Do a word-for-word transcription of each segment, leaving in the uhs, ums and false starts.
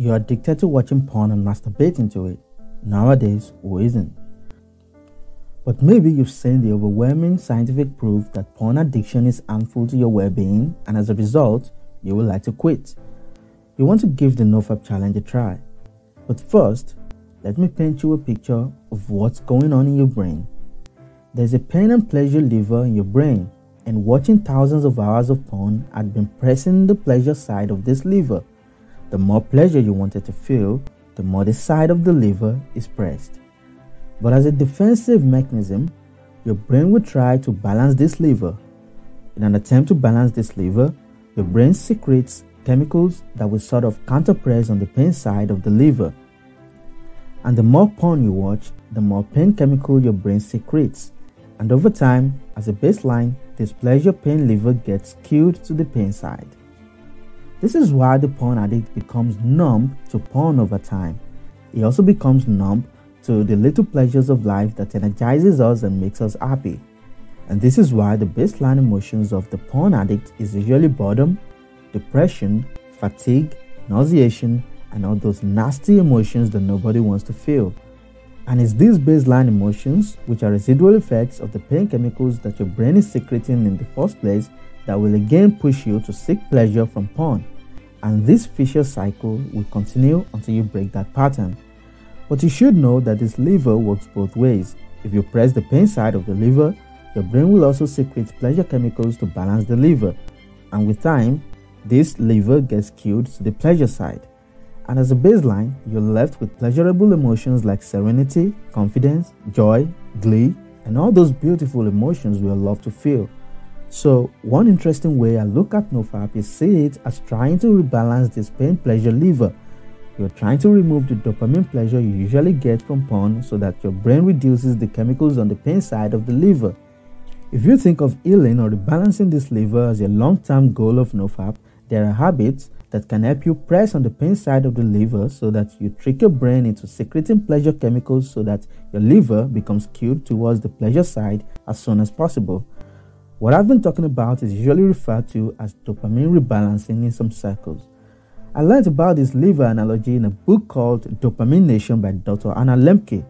You're addicted to watching porn and masturbating to it, nowadays, or isn't. But maybe you've seen the overwhelming scientific proof that porn addiction is harmful to your well-being, and as a result, you would like to quit. You want to give the NoFap challenge a try. But first, let me paint you a picture of what's going on in your brain. There's a pain and pleasure lever in your brain, and watching thousands of hours of porn had been pressing the pleasure side of this lever. The more pleasure you wanted to feel, the more the side of the lever is pressed. But as a defensive mechanism, your brain will try to balance this lever. In an attempt to balance this lever, your brain secretes chemicals that will sort of counterpress on the pain side of the lever. And the more porn you watch, the more pain chemical your brain secretes. And over time, as a baseline, this pleasure-pain lever gets skewed to the pain side. This is why the porn addict becomes numb to porn over time. He also becomes numb to the little pleasures of life that energizes us and makes us happy. And this is why the baseline emotions of the porn addict is usually boredom, depression, fatigue, nauseation, and all those nasty emotions that nobody wants to feel. And it's these baseline emotions, which are residual effects of the pain chemicals that your brain is secreting in the first place, that will again push you to seek pleasure from porn, and this vicious cycle will continue until you break that pattern. But you should know that this lever works both ways. If you press the pain side of the lever, your brain will also secrete pleasure chemicals to balance the lever, and with time, this lever gets skewed to the pleasure side. And as a baseline, you're left with pleasurable emotions like serenity, confidence, joy, glee, and all those beautiful emotions we all love to feel. So, one interesting way I look at NoFap is see it as trying to rebalance this pain-pleasure lever. You're trying to remove the dopamine pleasure you usually get from porn so that your brain reduces the chemicals on the pain side of the lever. If you think of healing or rebalancing this lever as a long-term goal of NoFap, there are habits that can help you press on the pain side of the lever so that you trick your brain into secreting pleasure chemicals so that your lever becomes skewed towards the pleasure side as soon as possible. What I've been talking about is usually referred to as dopamine rebalancing in some circles. I learned about this lever analogy in a book called Dopamine Nation by Doctor Anna Lembke.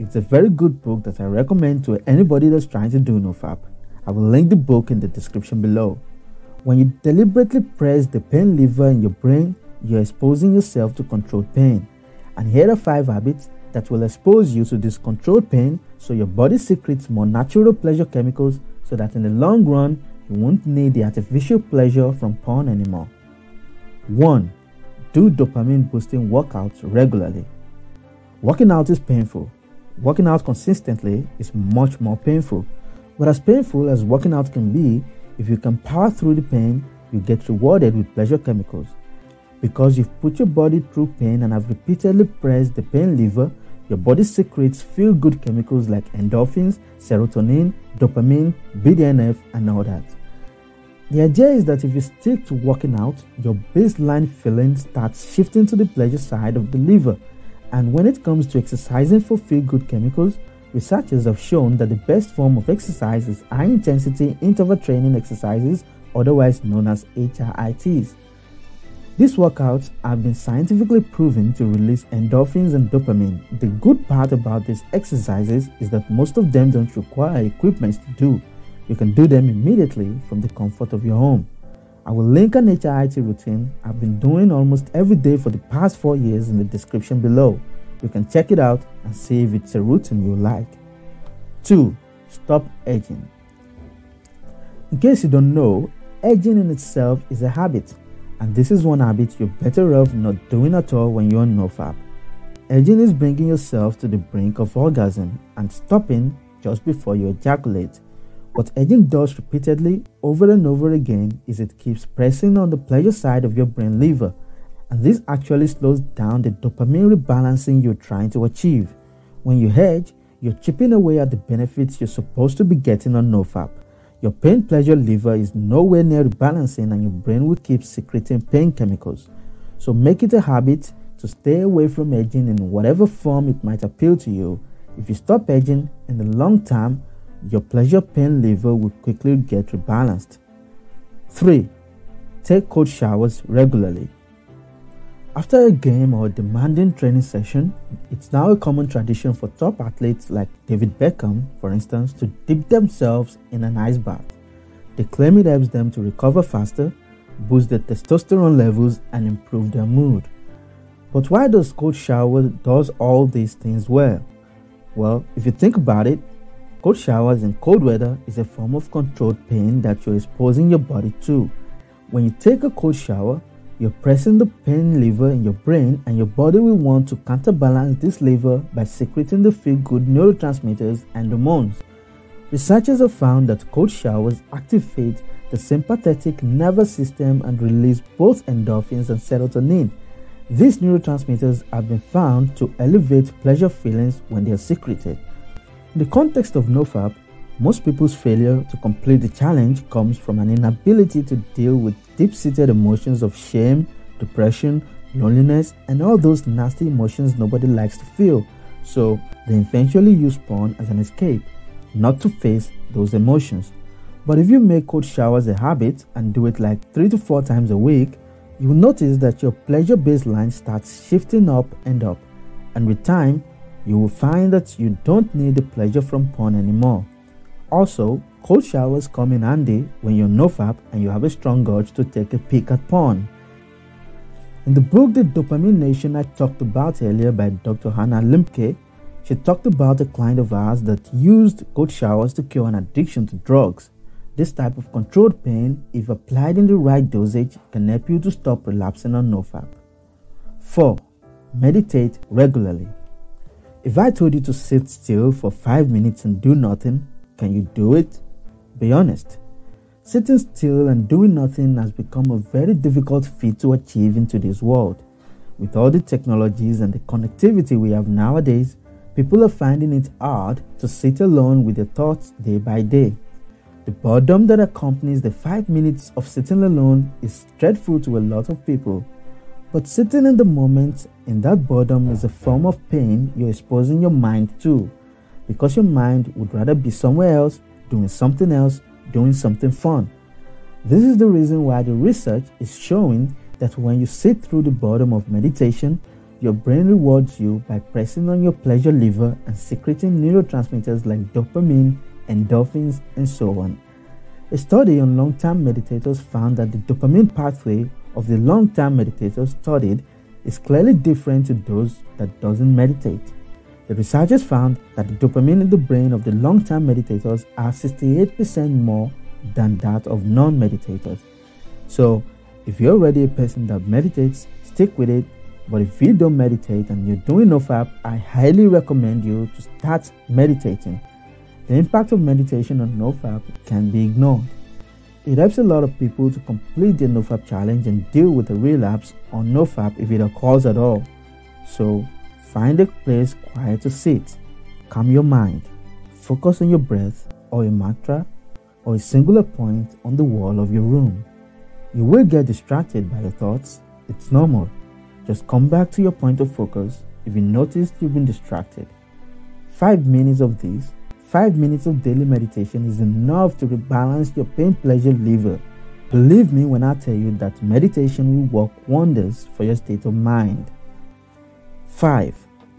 It's a very good book that I recommend to anybody that's trying to do NoFap. I will link the book in the description below. When you deliberately press the pain lever in your brain, you're exposing yourself to controlled pain. And here are five habits that will expose you to this controlled pain so your body secretes more natural pleasure chemicals, so that in the long run, you won't need the artificial pleasure from porn anymore. one. Do dopamine boosting workouts regularly. Working out is painful. Working out consistently is much more painful. But as painful as working out can be, if you can power through the pain, you get rewarded with pleasure chemicals. Because you've put your body through pain and have repeatedly pressed the pain lever, your body secretes feel-good chemicals like endorphins, serotonin, dopamine, B D N F, and all that. The idea is that if you stick to working out, your baseline feeling starts shifting to the pleasure side of the lever. And when it comes to exercising for feel-good chemicals, researchers have shown that the best form of exercise is high-intensity interval training exercises, otherwise known as H I I Ts. These workouts have been scientifically proven to release endorphins and dopamine. The good part about these exercises is that most of them don't require equipment to do. You can do them immediately from the comfort of your home. I will link an H I I T routine I've been doing almost every day for the past four years in the description below. You can check it out and see if it's a routine you like. two. Stop edging. In case you don't know, edging in itself is a habit. And this is one habit you're better off not doing at all when you're on NoFap. Edging is bringing yourself to the brink of orgasm and stopping just before you ejaculate. What edging does repeatedly over and over again is it keeps pressing on the pleasure side of your brain lever, and this actually slows down the dopamine rebalancing you're trying to achieve. When you edge, you're chipping away at the benefits you're supposed to be getting on NoFap. Your pain-pleasure lever is nowhere near rebalancing, and your brain will keep secreting pain chemicals. So make it a habit to stay away from edging in whatever form it might appeal to you. If you stop edging, in the long term, your pleasure-pain lever will quickly get rebalanced. three. Take cold showers regularly. After a game or demanding training session, it's now a common tradition for top athletes like David Beckham, for instance, to dip themselves in an ice bath. They claim it helps them to recover faster, boost their testosterone levels, and improve their mood. But why does cold shower does all these things well? Well, if you think about it, cold showers in cold weather is a form of controlled pain that you're exposing your body to. When you take a cold shower, you're pressing the pain lever in your brain, and your body will want to counterbalance this lever by secreting the feel-good neurotransmitters and hormones. Researchers have found that cold showers activate the sympathetic nervous system and release both endorphins and serotonin. These neurotransmitters have been found to elevate pleasure feelings when they are secreted. In the context of NoFap, most people's failure to complete the challenge comes from an inability to deal with deep-seated emotions of shame, depression, loneliness, and all those nasty emotions nobody likes to feel, so they eventually use porn as an escape, not to face those emotions. But if you make cold showers a habit and do it like three to four times a week, you will notice that your pleasure baseline starts shifting up and up, and with time, you will find that you don't need the pleasure from porn anymore. Also, cold showers come in handy when you're NoFap and you have a strong urge to take a peek at porn. In the book The Dopamine Nation I talked about earlier by Doctor Anna Lembke, she talked about a client of ours that used cold showers to cure an addiction to drugs. This type of controlled pain, if applied in the right dosage, can help you to stop relapsing on NoFap. four. Meditate regularly. If I told you to sit still for five minutes and do nothing, can you do it? Be honest. Sitting still and doing nothing has become a very difficult feat to achieve in today's world. With all the technologies and the connectivity we have nowadays, people are finding it hard to sit alone with their thoughts day by day. The boredom that accompanies the five minutes of sitting alone is dreadful to a lot of people. But sitting in the moment in that boredom is a form of pain you're exposing your mind to, because your mind would rather be somewhere else, doing something else, doing something fun. This is the reason why the research is showing that when you sit through the boredom of meditation, your brain rewards you by pressing on your pleasure lever and secreting neurotransmitters like dopamine, endorphins, and so on. A study on long-term meditators found that the dopamine pathway of the long-term meditators studied is clearly different to those that doesn't meditate. The researchers found that the dopamine in the brain of the long-term meditators are sixty-eight percent more than that of non-meditators. So, if you're already a person that meditates, stick with it. But if you don't meditate and you're doing NoFap, I highly recommend you to start meditating. The impact of meditation on NoFap can be ignored. It helps a lot of people to complete their NoFap challenge and deal with the relapse on NoFap if it occurs at all. So, find a place quiet to sit, calm your mind, focus on your breath or a mantra or a singular point on the wall of your room. You will get distracted by your thoughts, it's normal. Just come back to your point of focus if you notice you've been distracted. Five minutes of this, five minutes of daily meditation is enough to rebalance your pain-pleasure lever. Believe me when I tell you that meditation will work wonders for your state of mind. five.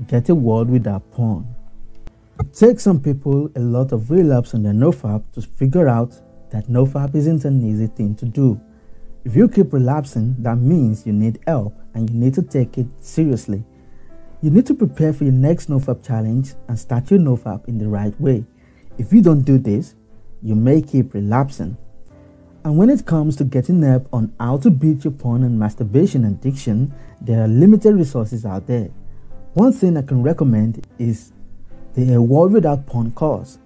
Get a world without porn. It takes some people a lot of relapse on their NoFap to figure out that NoFap isn't an easy thing to do. If you keep relapsing, that means you need help and you need to take it seriously. You need to prepare for your next NoFap challenge and start your NoFap in the right way. If you don't do this, you may keep relapsing. And when it comes to getting help on how to beat your porn and masturbation addiction, there are limited resources out there. One thing I can recommend is the A World Without Porn course,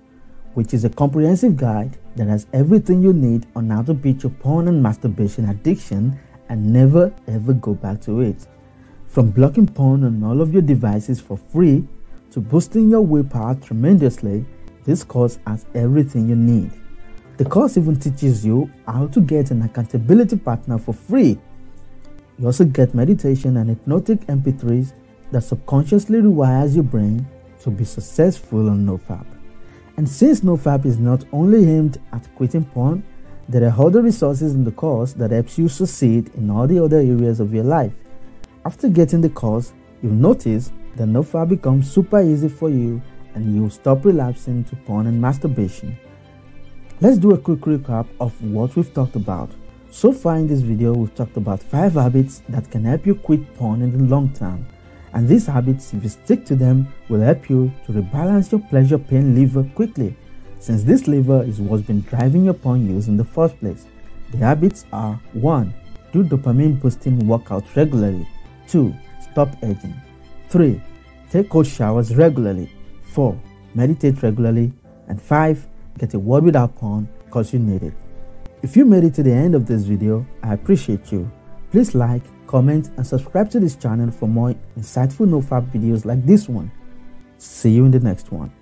which is a comprehensive guide that has everything you need on how to beat your porn and masturbation addiction and never ever go back to it. From blocking porn on all of your devices for free to boosting your willpower tremendously, this course has everything you need. The course even teaches you how to get an accountability partner for free. You also get meditation and hypnotic M P threes that subconsciously rewires your brain to be successful on NoFap. And since NoFap is not only aimed at quitting porn, there are other resources in the course that helps you succeed in all the other areas of your life. After getting the course, you'll notice that NoFap becomes super easy for you and you'll stop relapsing to porn and masturbation. Let's do a quick recap of what we've talked about. So far in this video, we've talked about five habits that can help you quit porn in the long term. And these habits, if you stick to them, will help you to rebalance your pleasure pain lever quickly, since this lever is what's been driving your porn use in the first place. The habits are: one Do dopamine boosting workouts regularly. two Stop edging. three Take cold showers regularly. four Meditate regularly. And five Get a word without porn because you need it. If you made it to the end of this video, I appreciate you. Please like, comment and subscribe to this channel for more insightful NoFap videos like this one. See you in the next one.